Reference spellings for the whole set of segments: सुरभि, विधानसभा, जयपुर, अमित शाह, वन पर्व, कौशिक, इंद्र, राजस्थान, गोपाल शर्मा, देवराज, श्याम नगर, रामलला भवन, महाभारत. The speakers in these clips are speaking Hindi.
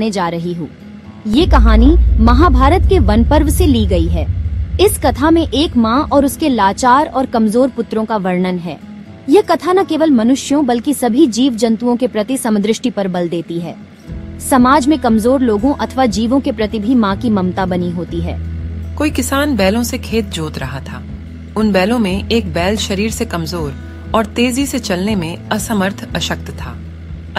बताने जा रही हूँ। ये कहानी महाभारत के वन पर्व से ली गई है। इस कथा में एक माँ और उसके लाचार और कमजोर पुत्रों का वर्णन है। यह कथा न केवल मनुष्यों बल्कि सभी जीव जंतुओं के प्रति समदृष्टि पर बल देती है। समाज में कमजोर लोगों अथवा जीवों के प्रति भी माँ की ममता बनी होती है। कोई किसान बैलों से खेत जोत रहा था। उन बैलों में एक बैल शरीर से कमजोर और तेजी से चलने में असमर्थ अशक्त था,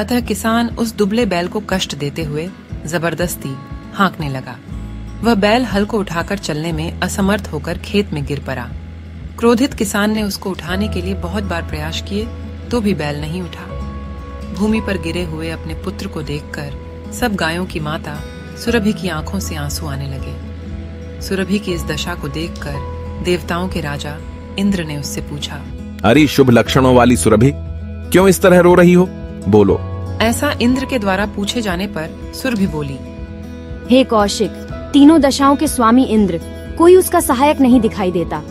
अतः किसान उस दुबले बैल को कष्ट देते हुए जबरदस्ती हाँकने लगा। वह बैल हल को उठाकर चलने में असमर्थ होकर खेत में गिर पड़ा। क्रोधित किसान ने उसको उठाने के लिए बहुत बार प्रयास किए तो भी बैल नहीं उठा। भूमि पर गिरे हुए अपने पुत्र को देखकर सब गायों की माता सुरभि की आंखों से आंसू आने लगे। सुरभि की इस दशा को देखकर देवताओं के राजा इंद्र ने उससे पूछा, अरे शुभ लक्षणों वाली सुरभि, क्यों इस तरह रो रही हो? बोलो। ऐसा इंद्र के द्वारा पूछे जाने पर सुरभि बोली, हे कौशिक, तीनों दशाओं के स्वामी इंद्र, कोई उसका सहायक नहीं दिखाई देता।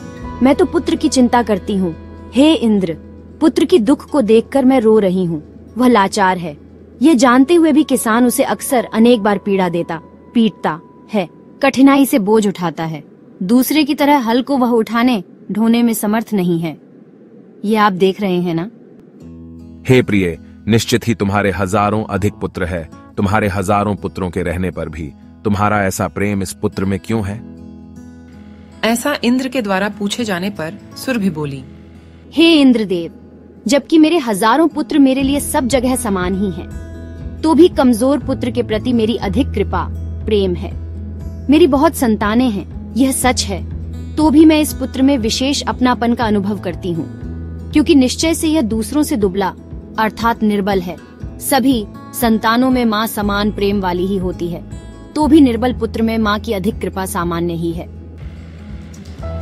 मैं तो पुत्र की चिंता करती हूँ। हे इंद्र, पुत्र की दुख को देखकर मैं रो रही हूँ। वह लाचार है। ये जानते हुए भी किसान उसे अक्सर अनेक बार पीड़ता है, कठिनाई से बोझ उठाता है। दूसरे की तरह हल को वह उठाने ढोने में समर्थ नहीं है। ये आप देख रहे हैं ना। हे प्रिय, निश्चित ही तुम्हारे हजारों अधिक पुत्र है। तुम्हारे हजारों पुत्रों के रहने पर भी तुम्हारा ऐसा प्रेम इस पुत्र में क्यों है? ऐसा इंद्र के द्वारा पूछे जाने पर सुरभि बोली, हे इंद्रदेव, जबकि मेरे हजारों पुत्र मेरे लिए सब जगह समान ही हैं, तो भी कमजोर पुत्र के प्रति मेरी अधिक कृपा प्रेम है। मेरी बहुत संतानें हैं, यह सच है, तो भी मैं इस पुत्र में विशेष अपनापन का अनुभव करती हूँ, क्योंकि निश्चय से यह दूसरों से दुबला अर्थात निर्बल है। सभी संतानों में माँ समान प्रेम वाली ही होती है, तो भी निर्बल पुत्र में माँ की अधिक कृपा सामान्य ही है।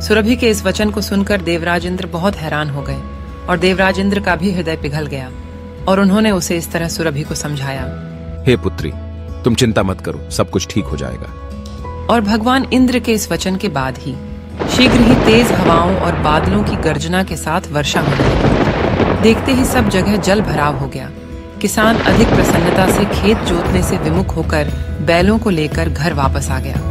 सुरभि के इस वचन को सुनकर देवराज इंद्र बहुत हैरान हो गए और देवराज इंद्र का भी हृदय पिघल गया और उन्होंने उसे इस तरह सुरभि को समझाया, हे पुत्री, तुम चिंता मत करो, सब कुछ ठीक हो जाएगा। और भगवान इंद्र के इस वचन के बाद ही शीघ्र ही तेज हवाओं और बादलों की गर्जना के साथ वर्षा होने लगी। देखते ही सब जगह जल भराव हो गया। किसान अधिक प्रसन्नता से खेत जोतने से विमुख होकर बैलों को लेकर घर वापस आ गया।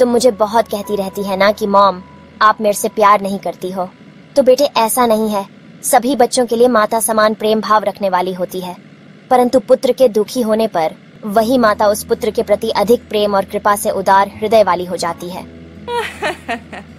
तुम मुझे बहुत कहती रहती है ना कि मॉम, आप मेरे से प्यार नहीं करती हो, तो बेटे ऐसा नहीं है। सभी बच्चों के लिए माता समान प्रेम भाव रखने वाली होती है, परंतु पुत्र के दुखी होने पर वही माता उस पुत्र के प्रति अधिक प्रेम और कृपा से उदार हृदय वाली हो जाती है।